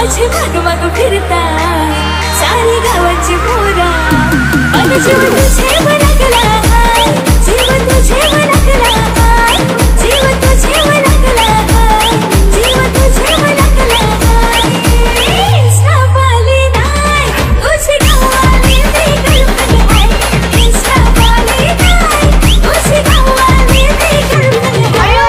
माझे मनमानू फिरता सारी गावाची पोरा अन जीवन तुझे बनकला जीवन तुझे बनकला जीवन तुझे बनकला जीवन तुझे बनकला इस्तापाली नाय तुझे गावाली नाही कल्पना इस्तापाली नाय तुझे गावाली नाही कल्पना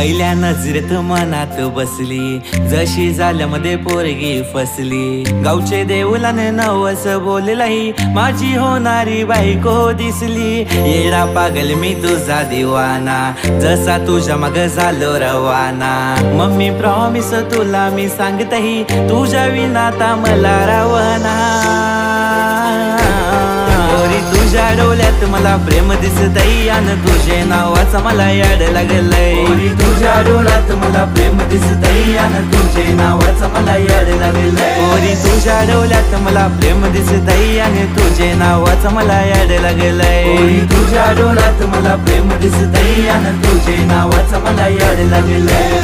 पहिल्या नजरेत मनात बसली, जशी झाल्यामध्ये पोरगी फसली. गावचे देवलाने नवस बोललाई, माझी होणारी बायको दिसली. येडा पागल मी तुझा दिवाना, जसा तुझ्या मग झालो रवाना. मम्मी प्रॉमिस तुला मी सांगतही, तुझ्या विनाता मला रावना. तुझ्या डोळ्यात मला प्रेम दिसतई, अन तुझे नावाचा मला याड लागलंय. तुझ्या डोळ्यात मला प्रेम दिसतई, अन तुझे नावाचा मला याड लागलंय. तुझ्या डोळ्यात मला प्रेम दिसतई, अन तुझे नावाचा मला याड लागलंय. तुझ्या डोळ्यात मला प्रेम दिसतई, अन तुझे नावाचा मला याड लागलंय.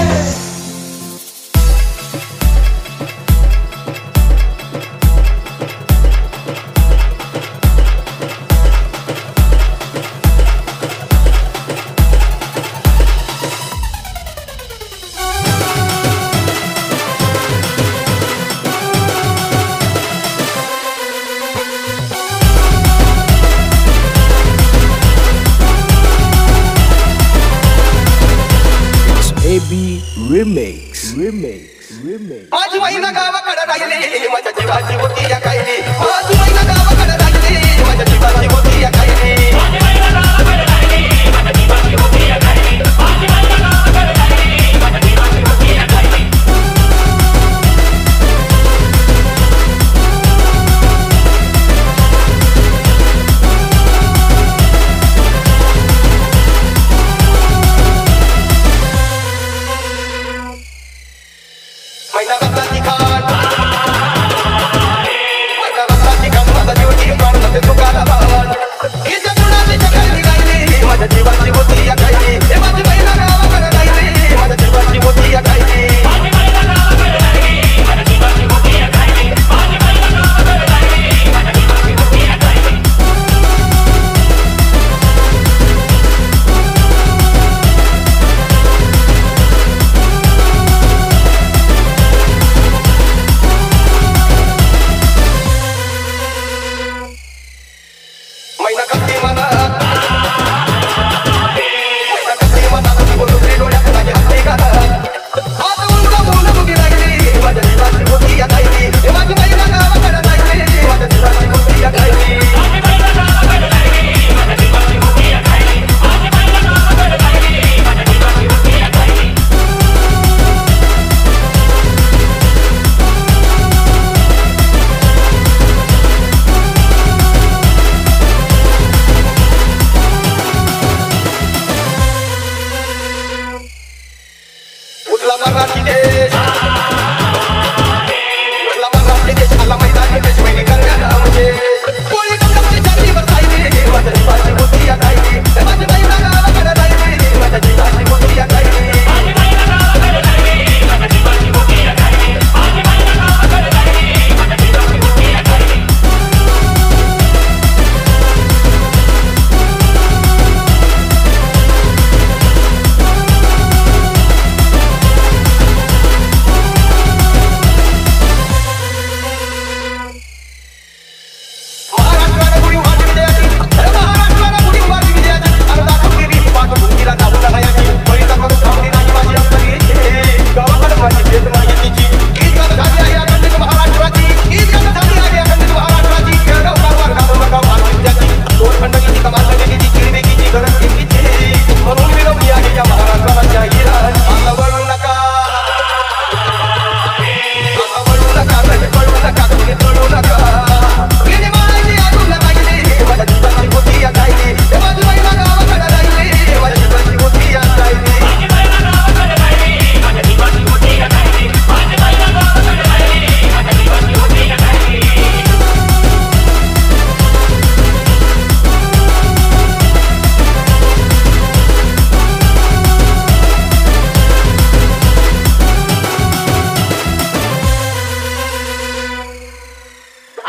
remix आज महिना गावाकडे राहिले, माझ्या जीवाची होती या कायली. आज महिना गावाकडे राहिले, माझ्या जीवाची होती या कायली. आज महिना गावाकडे राहिले, माझ्या जीवाची होती या कायली. आज महिना गावाकडे राहिले, माझ्या जीवाची होती या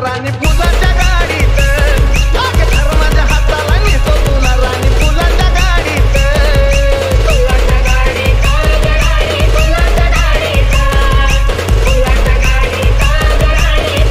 हाताला नेतो तुला राणी फुलाच्या गाडीत, घर माझ्या हाताला नेतो तुला राणी फुलाच्या गाडीत, फुलाच्या गाडीत राणी फुलाच्या गाडीत, फुलाच्या गाडीत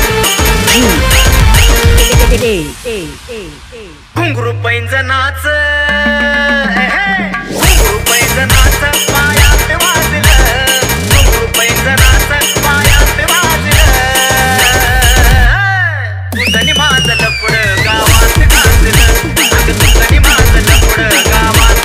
राणी फुलाच्या गाडीत। घुंगरू पैंजण नाच घुंगरू पैंजण नाच पायात वाजलं, घुंगरू पैंजण नाच पायात वाजलं, तुझं माझं लफडं गावात गाजलं, तुझं माझं लफडं गावात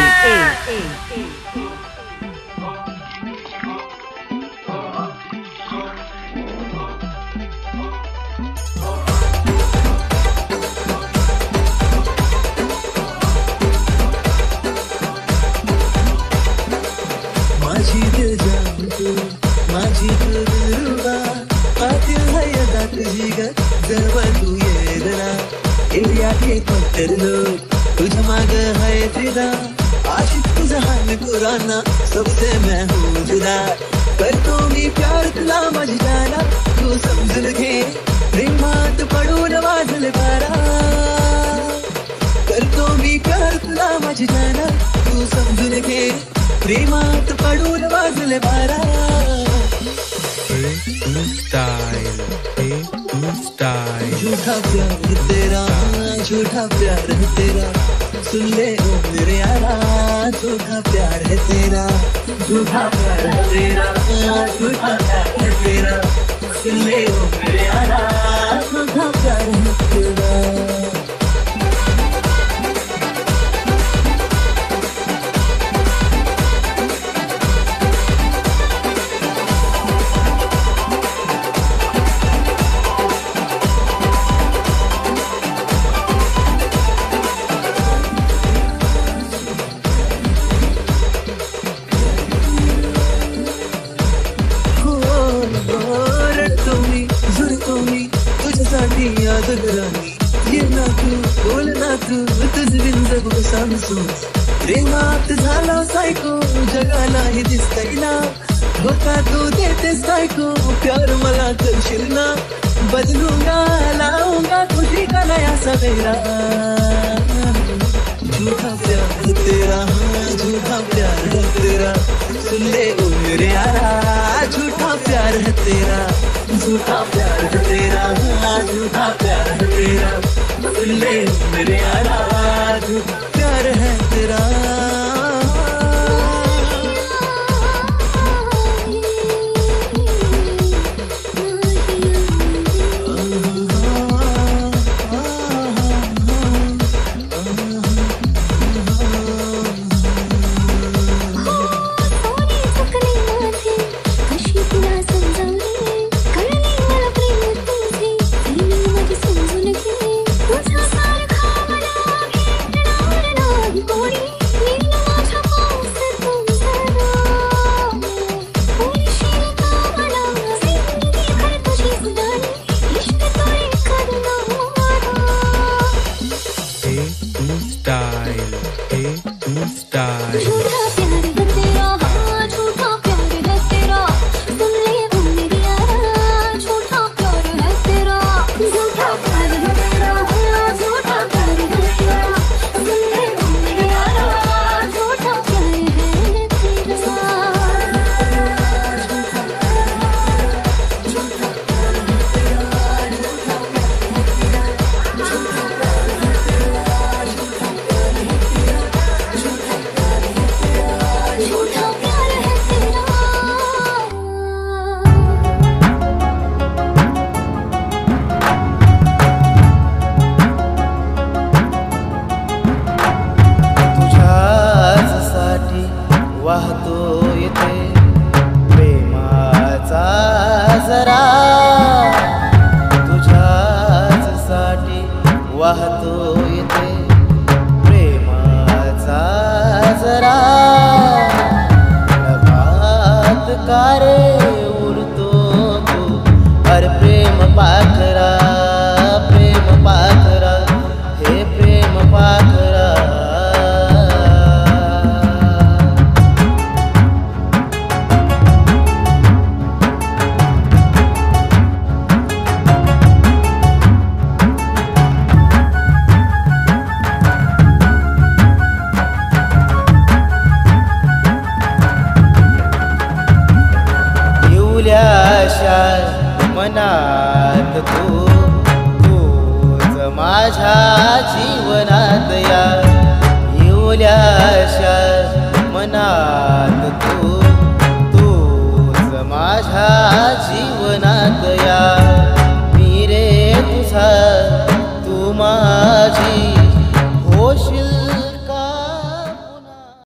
जीवना